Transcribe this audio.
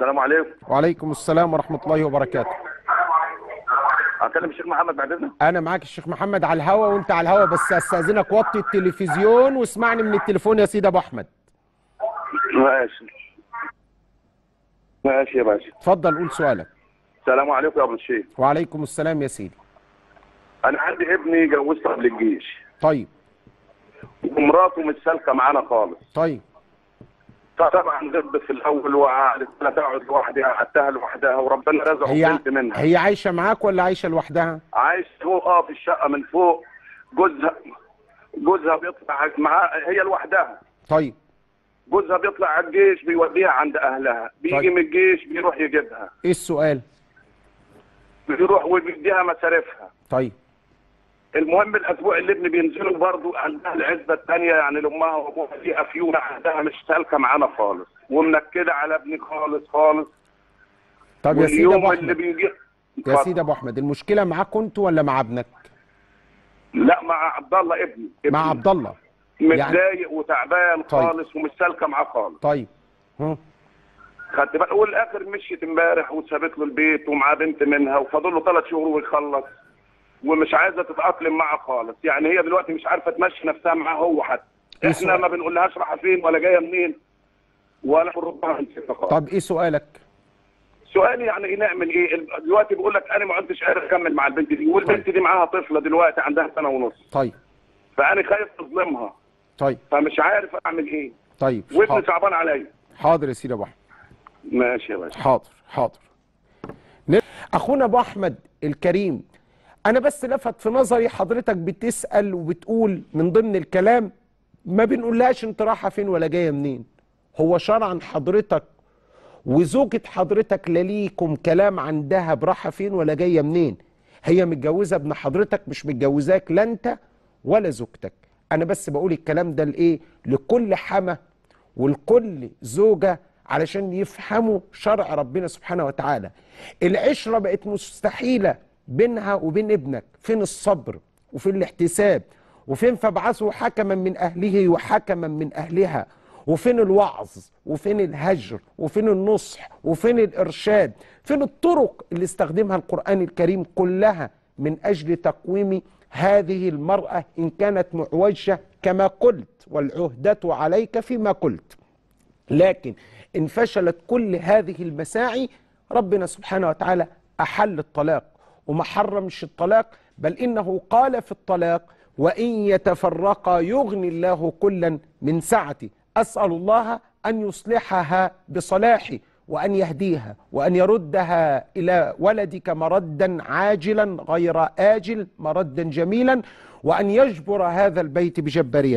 السلام عليكم. وعليكم السلام ورحمه الله وبركاته. هكلم الشيخ محمد بعد اذنك. انا معاك الشيخ محمد على الهوا وانت على الهوا، بس استاذنك وطي التلفزيون واسمعني من التليفون يا سيدي ابو احمد. ماشي ماشي يا باشا. اتفضل قول سؤالك. السلام عليكم يا ابو الشيخ. وعليكم السلام يا سيدي. انا عندي ابني جوزته قبل الجيش. طيب. ومراته مش سالكه معانا خالص. طيب. طبعا غضب في الاول وقعدت تقعد لوحدها قعدتها لوحدها وربنا رزقها بنت منها. هي عايشه معاك ولا عايشه لوحدها؟ عايشه فوق في الشقه من فوق. جوزها بيطلع معاها هي لوحدها. طيب. جوزها بيطلع على الجيش بيوديها عند اهلها، بيجي طيب. من الجيش بيروح يجيبها. ايه السؤال؟ بيروح وبيديها مصاريفها. طيب. المهم الاسبوع اللي ابني بينزلوا برضه عندها العزبه الثانيه يعني لامها وابوها فيها فيونه عندها مش سالكه معانا خالص ومنكده على ابني خالص خالص. طب يا سيدي ابو احمد المشكله معاكوا انتوا ولا مع ابنك؟ لا مع عبد الله ابني مع عبد الله متضايق يعني... وتعبان خالص طيب. ومش سالكه معاه خالص. طيب خدت بالك والاخر مشيت امبارح وسابت له البيت ومعاه بنت منها وفاضل له 3 شهور ويخلص ومش عايزه تتاقلم معه خالص، يعني هي دلوقتي مش عارفه تمشي نفسها معاه هو حتى. إيه احنا ما بنقولهاش رايحه فين ولا جايه منين ولا بنردها نسيتها خالص. طب ايه سؤالك؟ سؤالي يعني ايه نعمل ايه؟ دلوقتي بقول لك انا ما عدتش قادر اكمل مع البنت دي والبنت طيب. دي معاها طفله دلوقتي عندها 1.5 سنة. طيب. فانا خايف اظلمها. طيب. فمش عارف اعمل ايه. طيب. وابني صعبان عليا. حاضر يا سيدي ابو احمد. ماشي يا باشا. حاضر حاضر. اخونا ابو احمد الكريم، أنا بس لفت في نظري حضرتك بتسأل وبتقول من ضمن الكلام ما بنقولهاش أنت رايحة فين ولا جاية منين. هو شرعا حضرتك وزوجة حضرتك لا ليكم كلام عندها براحة فين ولا جاية منين. هي متجوزة ابن حضرتك مش متجوزاك لا أنت ولا زوجتك. أنا بس بقول الكلام ده لإيه؟ لكل حما ولكل زوجة علشان يفهموا شرع ربنا سبحانه وتعالى. العشرة بقت مستحيلة بينها وبين ابنك. فين الصبر وفين الاحتساب وفين فابعثوا حكما من أهله وحكما من أهلها، وفين الوعظ وفين الهجر وفين النصح وفين الإرشاد، فين الطرق اللي استخدمها القرآن الكريم كلها من أجل تقويم هذه المرأة إن كانت معوجة كما قلت والعهدة عليك فيما قلت. لكن إن فشلت كل هذه المساعي ربنا سبحانه وتعالى أحل الطلاق وما حرمش الطلاق، بل إنه قال في الطلاق وإن يتفرقا يغني الله كلا من سعته. أسأل الله أن يصلحها بصلاحه وأن يهديها وأن يردها إلى ولدك مردا عاجلا غير آجل مردا جميلا، وأن يجبر هذا البيت بجباريته.